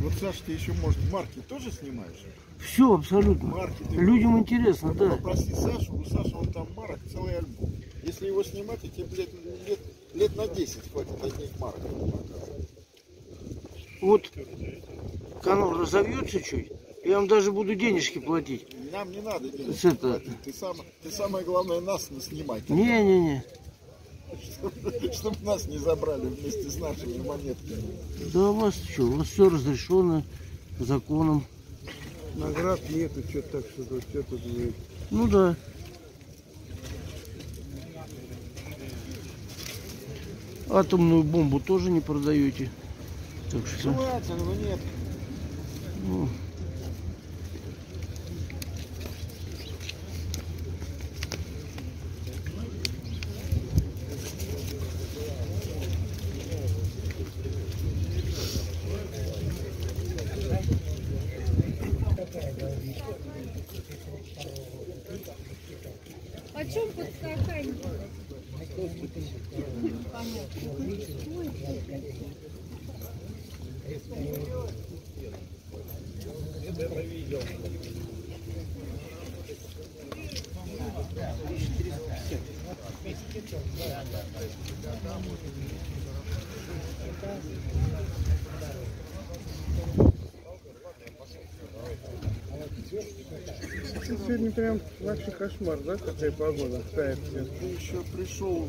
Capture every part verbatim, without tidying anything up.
Вот, Саш, ты еще, может, марки тоже снимаешь? Все, абсолютно. Марки, людям можешь... интересно, да. Попроси Сашу, у Саши вон там марок целый альбом. Если его снимать, то тебе лет, лет, лет на десять хватит одних марок. Вот канал разовьется чуть, я вам даже буду денежки платить. Нам не надо денежки это... платить. Ты, сам, ты самое главное нас не снимай. Не-не-не. Чтобы, чтобы нас не забрали вместе с нашими монетками. Да у вас что, у вас все разрешено законом. Наград нету, что-то так, что-то что-то. Ну да. Атомную бомбу тоже не продаете. Так что... Ну, атомного нет. Ну. О чем подскакали? Сегодня прям вообще кошмар, да, какая погода стоит. Ты еще пришел,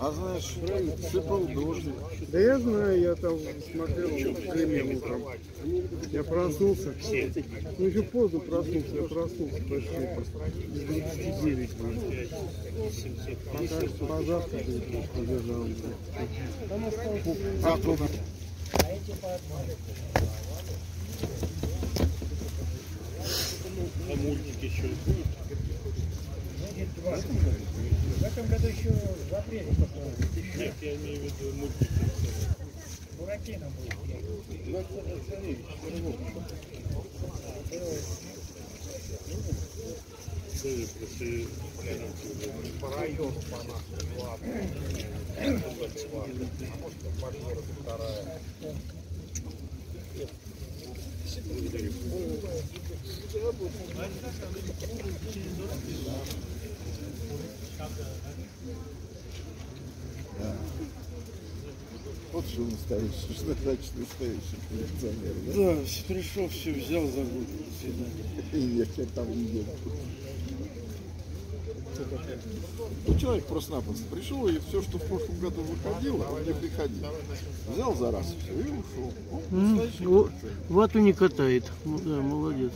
а знаешь, сыпал дождик. Да я знаю, я там смотрел время утром. Я проснулся. Ну еще поздно проснулся, я проснулся почти. двадцать девять. Позавтракал, побежал. Завтра. А эти по одному. А мультики еще будут? В этом году еще в апреле. Нет, я имею в виду мультики. Буратино будет. По району, по нашему, ладно. А может, по городу вторая. Да. Вот что настоящий, что значит настоящий коллекционер, да? Да, пришел, все взял, забыл. И я там не ел. Ну, человек просто-напросто пришел, и все, что в прошлом году выходило, он не приходил. Взял за раз все и ушел. Вату не катает. Ну да, молодец.